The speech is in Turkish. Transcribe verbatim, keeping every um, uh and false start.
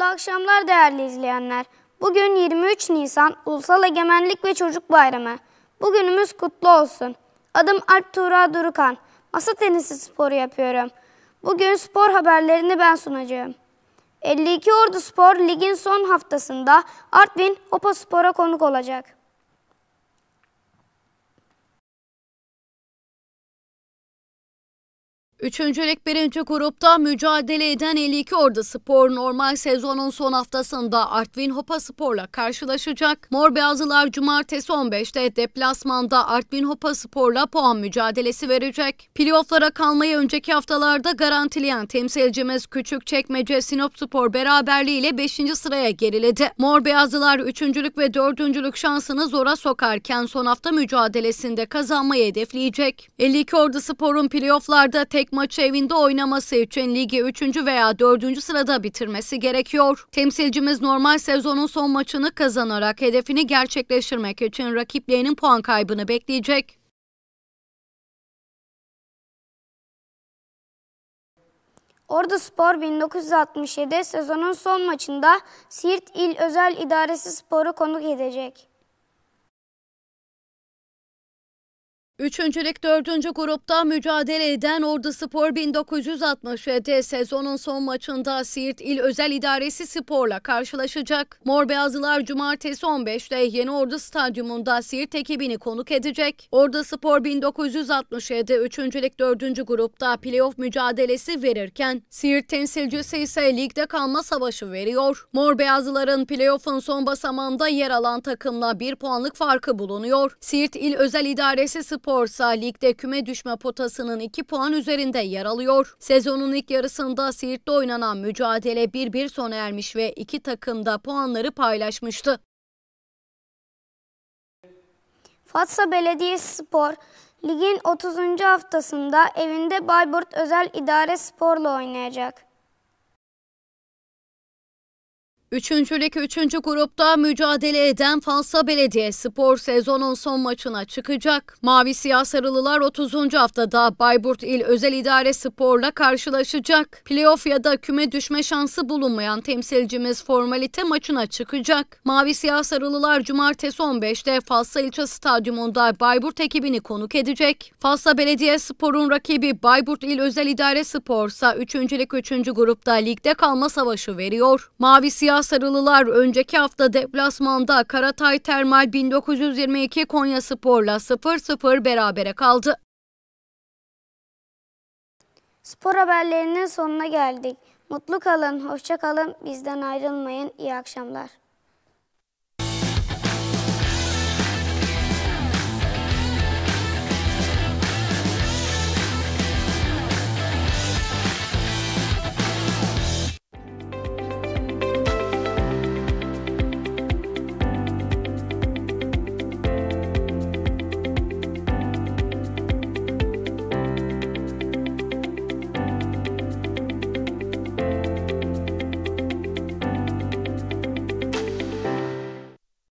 Mutlu akşamlar değerli izleyenler. Bugün yirmi üç Nisan Ulusal Egemenlik ve Çocuk Bayramı. Bugünümüz kutlu olsun. Adım Alp Tuğra Durukan. Masa tenisi sporu yapıyorum. Bugün spor haberlerini ben sunacağım. elli iki Orduspor ligin son haftasında Artvin Hopa Spor'a konuk olacak. Üçüncülük birinci grupta mücadele eden elli iki Orduspor normal sezonun son haftasında Artvin Hopa Spor'la karşılaşacak. Mor Beyazlılar cumartesi on beşte deplasmanda Artvin Hopa Spor'la puan mücadelesi verecek. Playoff'lara kalmayı önceki haftalarda garantileyen temsilcimiz Küçükçekmece Sinop Spor beraberliğiyle beşinci sıraya geriledi. Mor Beyazlılar üçüncülük ve dördüncülük şansını zora sokarken son hafta mücadelesinde kazanmayı hedefleyecek. elli iki Orduspor'un playoff'larda tek maçı evinde oynaması için ligi üçüncü veya dördüncü sırada bitirmesi gerekiyor. Temsilcimiz normal sezonun son maçını kazanarak hedefini gerçekleştirmek için rakiplerinin puan kaybını bekleyecek. Orduspor bin dokuz yüz altmış yedi sezonun son maçında Siirt İl Özel İdaresi Spor'u konuk edecek. Üçüncülük dördüncü grupta mücadele eden Orduspor bin dokuz yüz altmış yedi sezonun son maçında Siirt İl Özel İdaresi Spor'la karşılaşacak. Mor Beyazlılar cumartesi on beşte Yeni Ordu Stadyumunda Siirt ekibini konuk edecek. Orduspor bin dokuz yüz altmış yedi üçüncülük dördüncü grupta playoff mücadelesi verirken Siirt temsilcisi ise ligde kalma savaşı veriyor. Mor Beyazlıların playoff'un son basamağında yer alan takımla bir puanlık farkı bulunuyor. Siirt İl Özel İdaresi Spor Sporsa ligde küme düşme potasının iki puan üzerinde yer alıyor. Sezonun ilk yarısında Siirt'te oynanan mücadele bir bir sona ermiş ve iki takım da puanları paylaşmıştı. Fatsa Belediyespor ligin otuzuncu haftasında evinde Bayburt Özel İdare Spor'la oynayacak. Üçüncülük üçüncü grupta mücadele eden Fatsa Belediyespor sezonun son maçına çıkacak. Mavi Siyah Sarılılar otuzuncu haftada Bayburt İl Özel İdare Spor'la karşılaşacak. Playoff ya da küme düşme şansı bulunmayan temsilcimiz formalite maçına çıkacak. Mavi Siyah Sarılılar cumartesi on beşte Fatsa İlçe Stadyumunda Bayburt ekibini konuk edecek. Fatsa Belediyespor'un rakibi Bayburt İl Özel İdare Spor'sa üçüncülük üçüncü grupta ligde kalma savaşı veriyor. Mavi Siyah Sarılılar önceki hafta deplasmanda Karatay Termal bin dokuz yüz yirmi iki Konyaspor'la sıfır sıfır berabere kaldı. Spor haberlerinin sonuna geldik. Mutlu kalın, hoşça kalın, bizden ayrılmayın. İyi akşamlar.